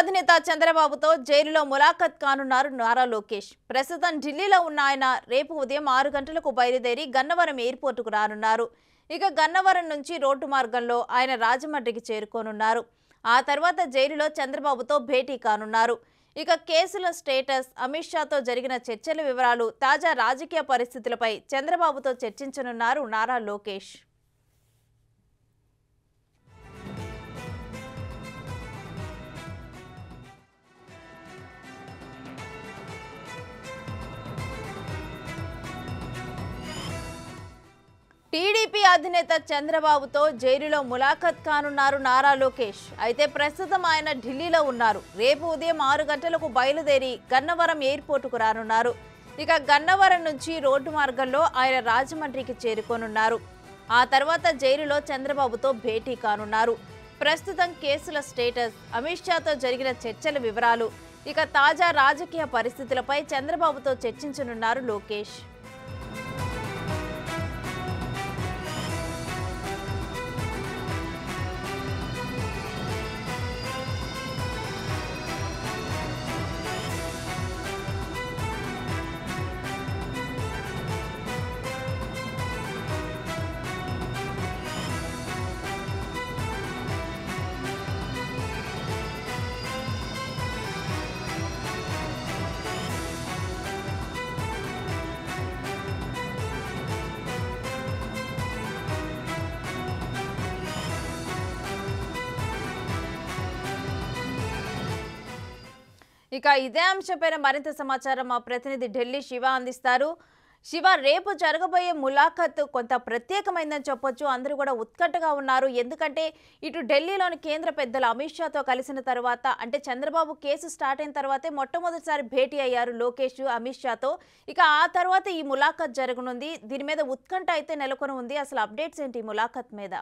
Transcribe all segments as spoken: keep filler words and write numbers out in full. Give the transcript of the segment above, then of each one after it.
అధినేత చంద్రబాబుతో జైలులో ములాఖత్ కానున్నారు నారా లోకేష్। ప్రస్తుతం ఢిల్లీలో ఉన్న ఆయన రేపు ఉదయం ఆరు గంటలకు బయలుదేరి గన్నవరం ఎయిర్‌పోర్టుకు రానున్నారు। ఇక గన్నవరం నుంచి రోడ్డు మార్గంలో ఆయన రాజమండ్రికి చేరుకోనున్నారు। ఆ తర్వాత జైలులో చంద్రబాబుతో భేటీ కానున్నారు। ఇక కేసుల స్టేటస్, అమిత్ షాతో జరిగిన చర్చల వివరాలు, తాజా రాజకీయ పరిస్థితులపై చంద్రబాబుతో చర్చించనున్నారు నారా లోకేష్। టీడీపీ అధినేత చంద్రబాబుతో జైలులో ములాఖత్ కానున్నారు నారా లోకేష్। అయితే ప్రస్తుతం ఆయన ఢిల్లీలో ఉన్నారు। రేపు ఉదయం ఆరు గంటలకు బయలుదేరి గన్నవరం ఎయిర్‌పోర్టుకు రానున్నారు। ఇక గన్నవరం నుంచి రోడ్డు మార్గంలో ఆయన రాజమండ్రికి చేరుకోనున్నారు। ఆ తర్వాత జైలులో చంద్రబాబుతో భేటీ కానున్నారు। ప్రస్తుతం కేసుల స్టేటస్, అమిత్ షాతో జరిగిన చర్చల వివరాలు, ఇక తాజా రాజకీయ పరిస్థితులపై చంద్రబాబుతో చర్చించనున్నారు లోకేష్। ఇక ఇదే అంశంపైన మరింత సమాచారం మా ప్రతినిధి ఢిల్లీ శివ అందిస్తారు। శివ, రేపు జరగబోయే ములాఖత్ కొంత ప్రత్యేకమైందని చెప్పొచ్చు। అందరూ కూడా ఉత్కంఠగా ఉన్నారు। ఎందుకంటే ఇటు ఢిల్లీలోని కేంద్ర పెద్దలు అమిత్ షాతో కలిసిన తర్వాత, అంటే చంద్రబాబు కేసు స్టార్ట్ అయిన తర్వాతే మొట్టమొదటిసారి భేటీ అయ్యారు లోకేష్ అమిత్ షాతో। ఇక ఆ తర్వాత ఈ ములాఖత్ జరగనుంది। దీని మీద ఉత్కంఠ అయితే నెలకొని ఉంది। అసలు అప్డేట్స్ ఏంటి ములాఖత్ మీద?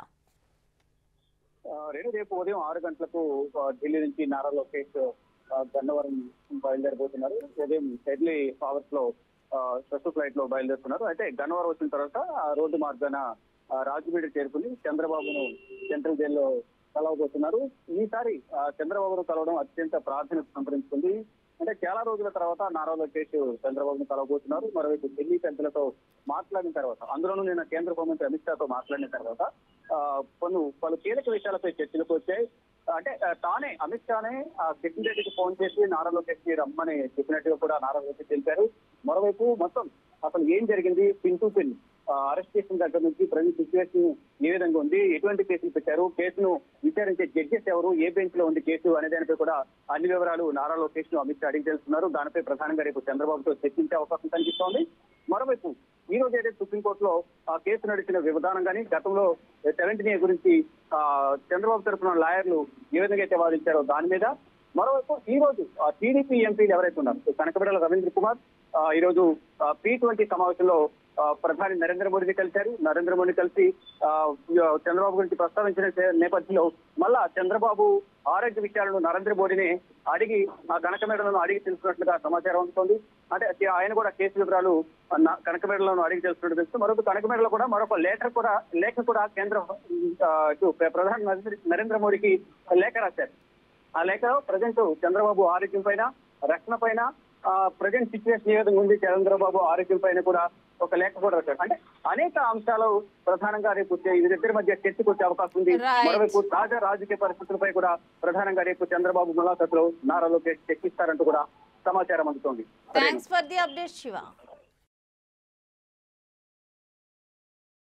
రేపు ఉదయం ఆరు గంటలకు ఢిల్లీ నుంచి నారా లోకేష్ గన్నవరం బయలుదేరబోతున్నారు। ఉదయం డెడ్లీ అవర్స్ లో స్పెషల్ ఫ్లైట్ లో బయలుదేరుతున్నారు। అయితే గన్నవరం వచ్చిన తర్వాత రోడ్డు మార్గాన రాజమండ్రి చేరుకుని చంద్రబాబును సెంట్రల్ జైల్లో కలవబోతున్నారు। ఈసారి చంద్రబాబును కలవడం అత్యంత ప్రాధాన్యత సంతరించుకుంది। అంటే చాలా రోజుల తర్వాత నారా లోకేష్ చంద్రబాబును కలవబోతున్నారు। మరోవైపు ఢిల్లీ పెద్దలతో మాట్లాడిన తర్వాత, అందులోనూ నిన్న కేంద్ర హోంమంత్రి అమిత్ షాతో మాట్లాడిన తర్వాత కొన్ని పలు కీలక విషయాలపై చర్చలకు వచ్చాయి। అంటే తానే అమిత్ షానే సెక్రటరీ కి ఫోన్ చేసి నారా లోకేష్ కి రమ్మని చెప్పినట్టుగా కూడా నారా లోకేష్ తెలిపారు। మరోవైపు మొత్తం అసలు ఏం జరిగింది, పిన్ టు పిన్ అరెస్ట్ చేసిన దగ్గర నుంచి ప్రతి సిచ్యువేషన్ ఏ విధంగా ఉంది, ఎటువంటి కేసులు పెట్టారు, కేసును విచారించే జడ్జెస్ ఎవరు, ఏ బెంచ్ లో ఉంది కేసు అనే దానిపై కూడా అన్ని వివరాలు నారా లోకేష్ ను అమిత్ షా అడిగి తెలుస్తున్నారు। దానిపై ప్రధానంగా రేపు చంద్రబాబుతో చర్చించే అవకాశం కనిపిస్తోంది। మరోవైపు ఈ రోజు అయితే సుప్రీంకోర్టులో ఆ కేసు నడిచిన విధానం కానీ, గతంలో సెవెంటీన్ ఏ గురించి చంద్రబాబు తరఫున లాయర్లు ఏ విధంగా అయితే వాదించారో దాని మీద, మరోవైపు ఈ రోజు టీడీపీ ఎంపీలు ఎవరైతే ఉన్నారు, కనకబెడల రవీంద్ర కుమార్ ఈ రోజు పీ ట్వంటీ సమావేశంలో ప్రధాని నరేంద్ర మోడీని కలిశారు। నరేంద్ర మోడీని కలిసి చంద్రబాబు గురించి ప్రస్తావించిన నేపథ్యంలో మళ్ళా చంద్రబాబు ఆరోగ్య విషయాలను నరేంద్ర మోడీని అడిగి ఆ కనకమేడలను అడిగి తెలుసుకున్నట్లుగా సమాచారం అందుతోంది। అంటే ఆయన కూడా కేసు వివరాలు కనకమేడలను అడిగి తెలుసుకున్నట్టు తెలుసు। మరొక కనకమేడలో కూడా మరొక లేఖ కూడా లేఖ కూడా కేంద్ర ప్రధాని నరేంద్ర మోడీకి లేఖ రాశారు। ఆ లేఖ ప్రజెంట్ చంద్రబాబు ఆరోగ్యం పైన, రక్షణ పైన, ప్రజెంట్ సిచ్యువేషన్ ఏ విధంగా ఉంది, చంద్రబాబు ఆరోగ్యం పైన కూడా ఒక లేఖ కూడా వచ్చారు। అంటే అనేక అంశాలు ప్రధానంగా రేపు ఇద్దరి మధ్య చర్చకు వచ్చే అవకాశం ఉంది। మరోవైపు తాజా రాజకీయ పరిస్థితులపై కూడా ప్రధానంగా రేపు చంద్రబాబు ములాఖత్లో నారా లోకేష్ చర్చిస్తారంటూ కూడా సమాచారం అందుతోంది।